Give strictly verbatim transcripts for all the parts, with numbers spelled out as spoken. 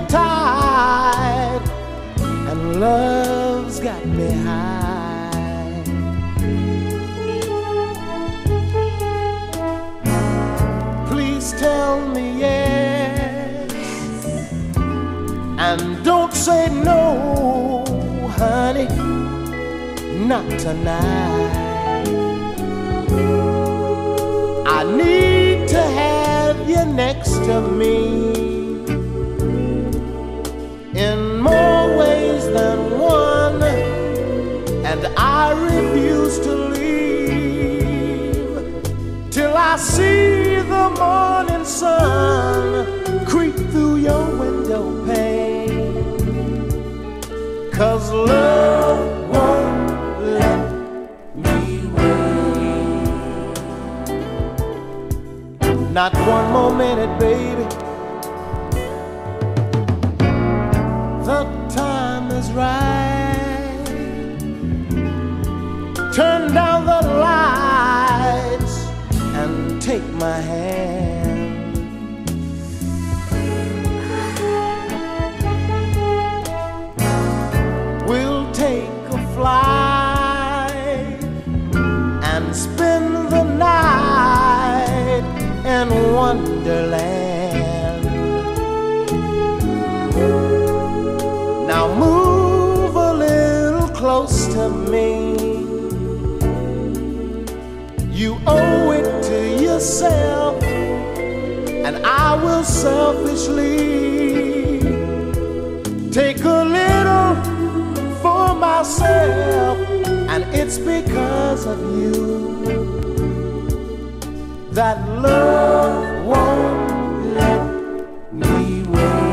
me tied, and love's got me high. Please tell me yes, and don't say no, honey, not tonight. I need to have you next to me, in more ways than one, and I refuse to leave till I see the morning sun creep through your window pane. 'Cause love won't let me wait. Not one more minute, baby. The time is right. Turn down the lights and take my hand. We'll take a flight and spend the night in Wonderland. Move a little close to me. You owe it to yourself, and I will selfishly take a little for myself, and it's because of you that love won't let me wait.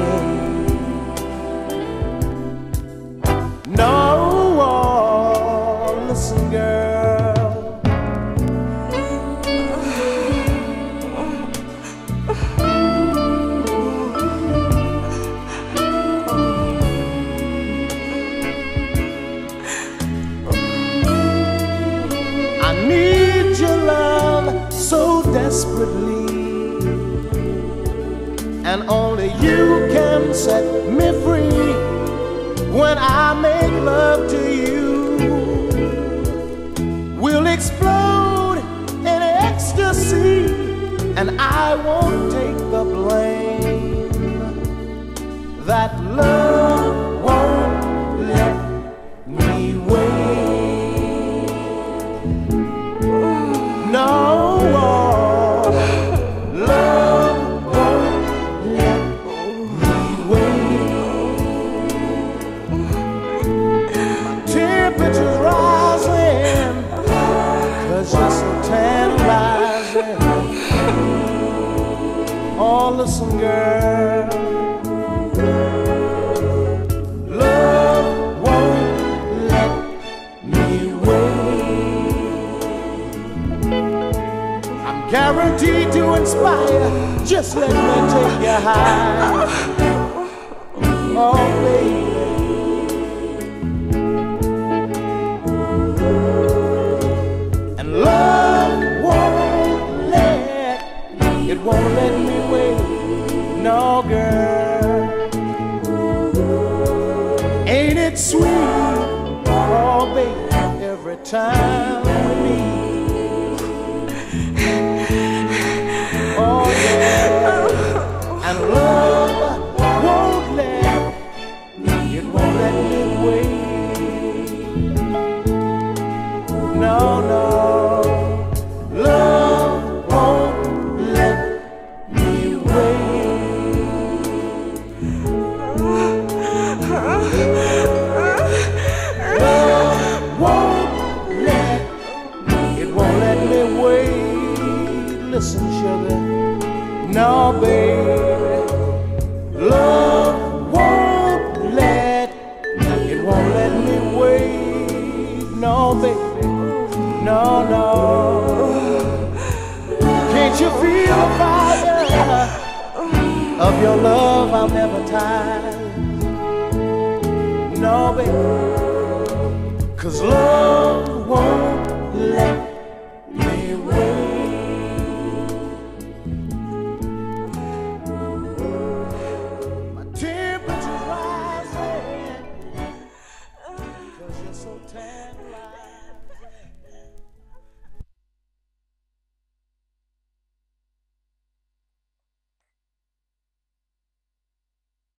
Desperately, and only you can set me free. When I make love to you, we'll explode in ecstasy, and I won't take the blame. That love won't let me wait. No. Oh, listen, girl, love won't let me wait. I'm guaranteed to inspire, just let me take you high. Oh, baby. It won't let me wait, no girl. Ain't it sweet, oh baby, every time we meet. Oh yeah, and love won't let me, it won't let me wait. No, no. Listen, sugar, no, baby, love won't let, it won't let me wait, no, baby, no, no. Can't you feel the fire of your love? I'll never tire, no, baby, 'cause love won't let. Tip and lies.